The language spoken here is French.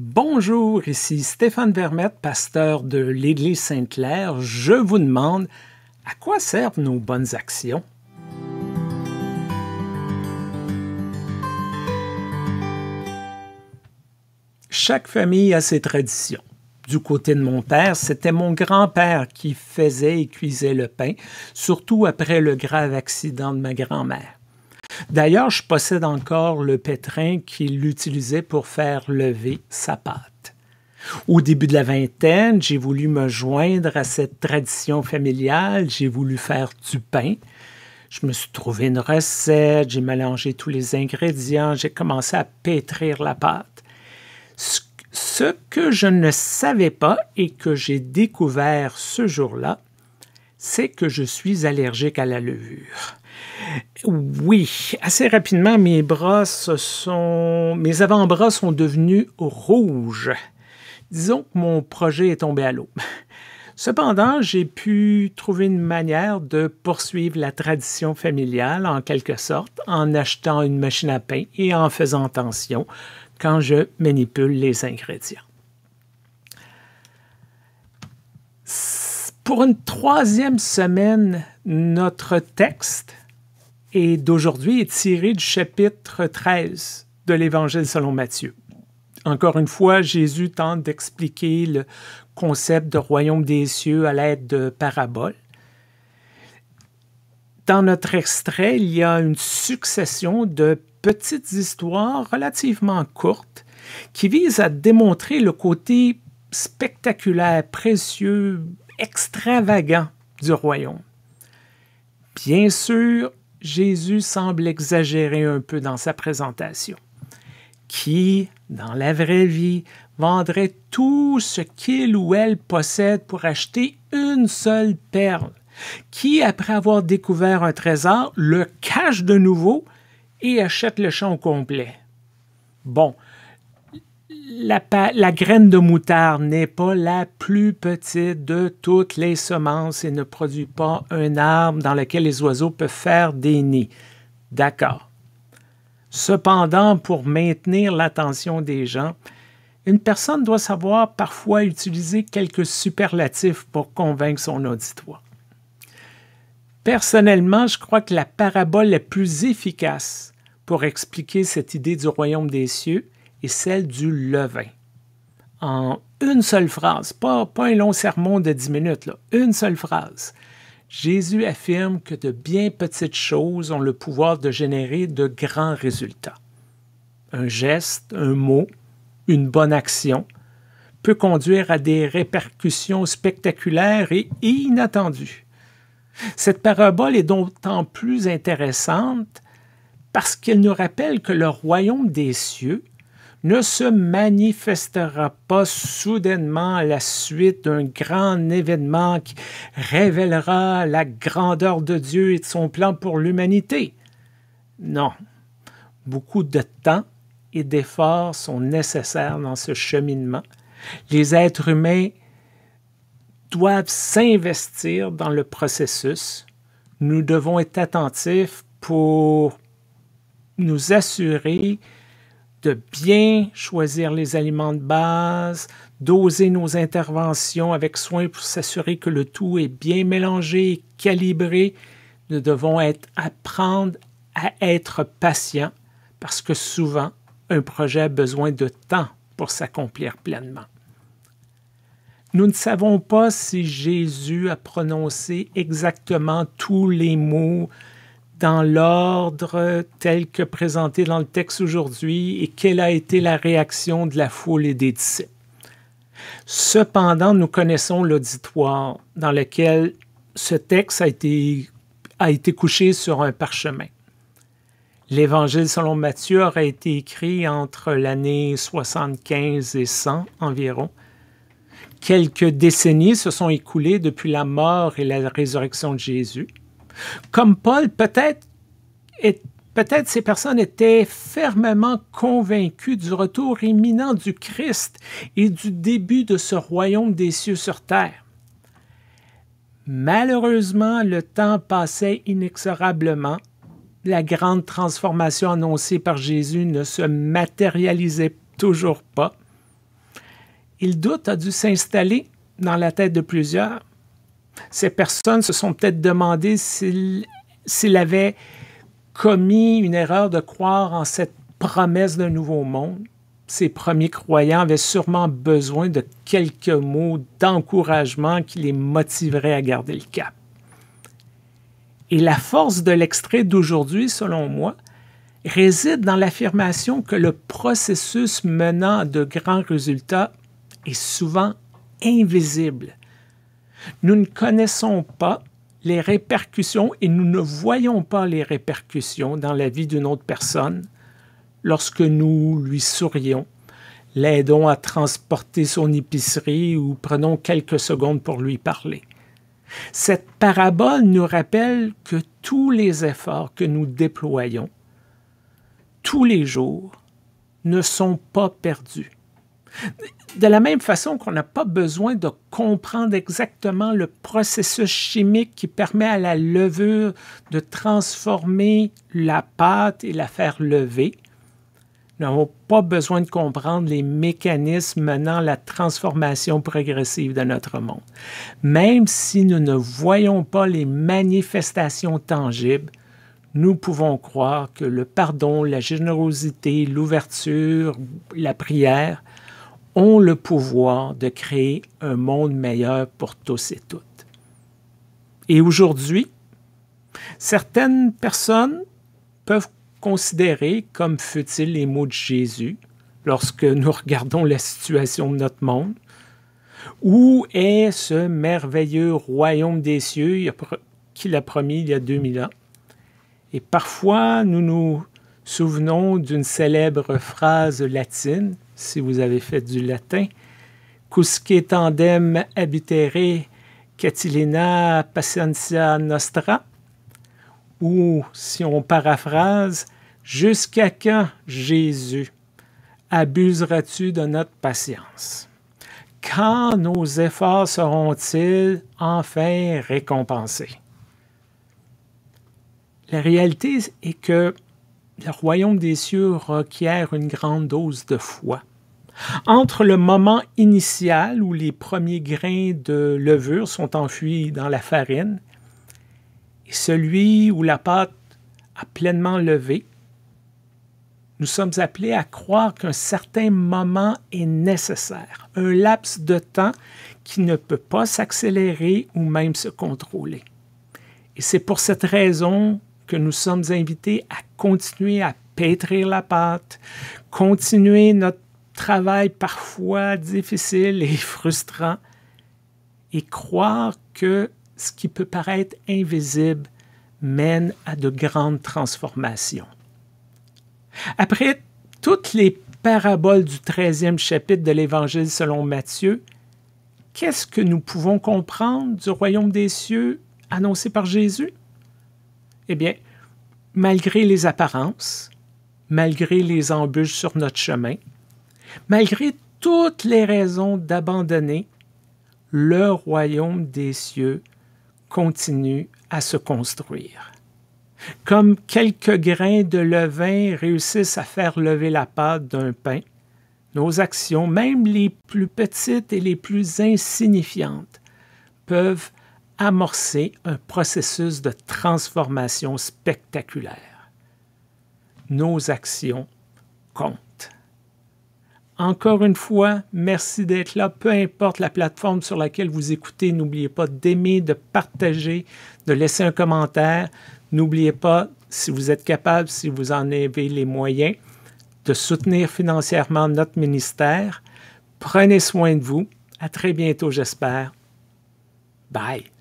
Bonjour, ici Stéphane Vermette, pasteur de l'Église Sainte-Claire. Je vous demande, à quoi servent nos bonnes actions? Chaque famille a ses traditions. Du côté de mon père, c'était mon grand-père qui faisait et cuisait le pain, surtout après le grave accident de ma grand-mère. D'ailleurs, je possède encore le pétrin qu'il utilisait pour faire lever sa pâte. Au début de la vingtaine, j'ai voulu me joindre à cette tradition familiale, j'ai voulu faire du pain. Je me suis trouvé une recette, j'ai mélangé tous les ingrédients, j'ai commencé à pétrir la pâte. Ce que je ne savais pas et que j'ai découvert ce jour-là, c'est que je suis allergique à la levure. Oui, assez rapidement, mes avant-bras sont devenus rouges. Disons que mon projet est tombé à l'eau. Cependant, j'ai pu trouver une manière de poursuivre la tradition familiale, en quelque sorte, en achetant une machine à pain et en faisant attention quand je manipule les ingrédients. Pour une troisième semaine, notre texte d'aujourd'hui est tiré du chapitre 13 de l'Évangile selon Matthieu. Encore une fois, Jésus tente d'expliquer le concept de royaume des cieux à l'aide de paraboles. Dans notre extrait, il y a une succession de petites histoires relativement courtes qui visent à démontrer le côté spectaculaire, précieux, extravagant du royaume. Bien sûr, Jésus semble exagérer un peu dans sa présentation. Qui, dans la vraie vie, vendrait tout ce qu'il ou elle possède pour acheter une seule perle? Qui, après avoir découvert un trésor, le cache de nouveau et achète le champ au complet? Bon, la graine de moutarde n'est pas la plus petite de toutes les semences et ne produit pas un arbre dans lequel les oiseaux peuvent faire des nids. D'accord. Cependant, pour maintenir l'attention des gens, une personne doit savoir parfois utiliser quelques superlatifs pour convaincre son auditoire. Personnellement, je crois que la parabole la plus efficace pour expliquer cette idée du royaume des cieux et celle du levain. En une seule phrase, pas un long sermon de 10 minutes, là, une seule phrase. Jésus affirme que de bien petites choses ont le pouvoir de générer de grands résultats. Un geste, un mot, une bonne action peut conduire à des répercussions spectaculaires et inattendues. Cette parabole est d'autant plus intéressante parce qu'elle nous rappelle que le royaume des cieux ne se manifestera pas soudainement à la suite d'un grand événement qui révélera la grandeur de Dieu et de son plan pour l'humanité. Non, beaucoup de temps et d'efforts sont nécessaires dans ce cheminement. Les êtres humains doivent s'investir dans le processus. Nous devons être attentifs pour nous assurer de bien choisir les aliments de base, doser nos interventions avec soin pour s'assurer que le tout est bien mélangé et calibré. Nous devons apprendre à être patients parce que souvent, un projet a besoin de temps pour s'accomplir pleinement. Nous ne savons pas si Jésus a prononcé exactement tous les mots dans l'ordre tel que présenté dans le texte aujourd'hui et quelle a été la réaction de la foule et des disciples. Cependant, nous connaissons l'auditoire dans lequel ce texte a été couché sur un parchemin. L'Évangile selon Matthieu aurait été écrit entre l'année 75 et 100 environ. Quelques décennies se sont écoulées depuis la mort et la résurrection de Jésus. Comme Paul, peut-être ces personnes étaient fermement convaincues du retour imminent du Christ et du début de ce royaume des cieux sur terre. Malheureusement, le temps passait inexorablement. La grande transformation annoncée par Jésus ne se matérialisait toujours pas. Et le doute a dû s'installer dans la tête de plusieurs. Ces personnes se sont peut-être demandé s'il avait commis une erreur de croire en cette promesse d'un nouveau monde. Ces premiers croyants avaient sûrement besoin de quelques mots d'encouragement qui les motiveraient à garder le cap. Et la force de l'extrait d'aujourd'hui, selon moi, réside dans l'affirmation que le processus menant à de grands résultats est souvent invisible. Nous ne connaissons pas les répercussions et nous ne voyons pas les répercussions dans la vie d'une autre personne lorsque nous lui sourions, l'aidons à transporter son épicerie ou prenons quelques secondes pour lui parler. Cette parabole nous rappelle que tous les efforts que nous déployons tous les jours ne sont pas perdus. De la même façon qu'on n'a pas besoin de comprendre exactement le processus chimique qui permet à la levure de transformer la pâte et la faire lever, nous n'avons pas besoin de comprendre les mécanismes menant à la transformation progressive de notre monde. Même si nous ne voyons pas les manifestations tangibles, nous pouvons croire que le pardon, la générosité, l'ouverture, la prière ont le pouvoir de créer un monde meilleur pour tous et toutes. Et aujourd'hui, certaines personnes peuvent considérer comme futiles les mots de Jésus lorsque nous regardons la situation de notre monde. Où est ce merveilleux royaume des cieux qu'il a promis il y a 2000 ans? Et parfois, nous nous souvenons d'une célèbre phrase latine, si vous avez fait du latin, « Quousque tandem habitere, Catilina patientia nostra » ou, si on paraphrase, « Jusqu'à quand, Jésus, abuseras-tu de notre patience? » Quand nos efforts seront-ils enfin récompensés? La réalité est que le royaume des cieux requiert une grande dose de foi. Entre le moment initial où les premiers grains de levure sont enfuis dans la farine et celui où la pâte a pleinement levé, nous sommes appelés à croire qu'un certain moment est nécessaire, un laps de temps qui ne peut pas s'accélérer ou même se contrôler. Et c'est pour cette raison que nous sommes invités à continuer à pétrir la pâte, continuer notre travail parfois difficile et frustrant, et croire que ce qui peut paraître invisible mène à de grandes transformations. Après toutes les paraboles du 13e chapitre de l'Évangile selon Matthieu, qu'est-ce que nous pouvons comprendre du royaume des cieux annoncé par Jésus? Eh bien, malgré les apparences, malgré les embûches sur notre chemin, malgré toutes les raisons d'abandonner, le royaume des cieux continue à se construire. Comme quelques grains de levain réussissent à faire lever la pâte d'un pain, nos actions, même les plus petites et les plus insignifiantes, peuvent amorcer un processus de transformation spectaculaire. Nos actions comptent. Encore une fois, merci d'être là. Peu importe la plateforme sur laquelle vous écoutez, n'oubliez pas d'aimer, de partager, de laisser un commentaire. N'oubliez pas, si vous êtes capable, si vous en avez les moyens, de soutenir financièrement notre ministère. Prenez soin de vous. À très bientôt, j'espère. Bye.